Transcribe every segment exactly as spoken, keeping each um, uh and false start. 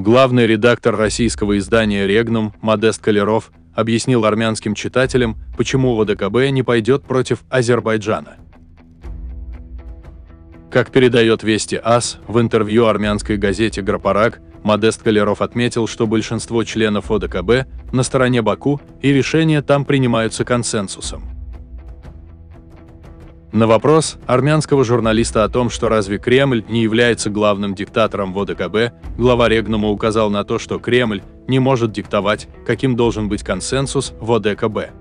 Главный редактор российского издания «Регнум» Модест Колеров объяснил армянским читателям, почему ОДКБ не пойдет против Азербайджана. Как передает Вести АС, в интервью армянской газете «Грапарак» Модест Колеров отметил, что большинство членов ОДКБ на стороне Баку и решения там принимаются консенсусом. На вопрос армянского журналиста о том, что разве Кремль не является главным диктатором в ОДКБ, глава Регнума указал на то, что Кремль не может диктовать, каким должен быть консенсус в ОДКБ.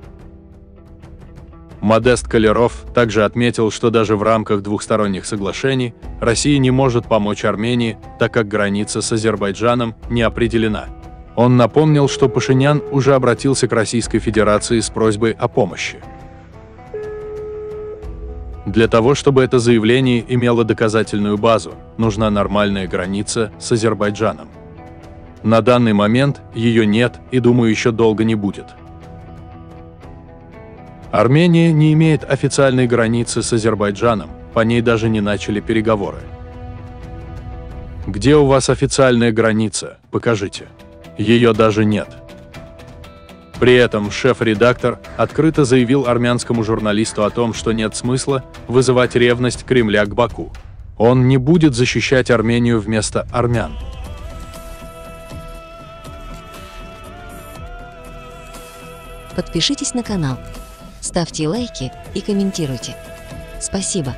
Модест Колеров также отметил, что даже в рамках двухсторонних соглашений Россия не может помочь Армении, так как граница с Азербайджаном не определена. Он напомнил, что Пашинян уже обратился к Российской Федерации с просьбой о помощи. Для того, чтобы это заявление имело доказательную базу, нужна нормальная граница с Азербайджаном. На данный момент ее нет и, думаю, еще долго не будет. Армения не имеет официальной границы с Азербайджаном, по ней даже не начали переговоры. Где у вас официальная граница, покажите. Ее даже нет. При этом шеф-редактор открыто заявил армянскому журналисту о том, что нет смысла вызывать ревность Кремля к Баку. Он не будет защищать Армению вместо армян. Подпишитесь на канал, ставьте лайки и комментируйте. Спасибо.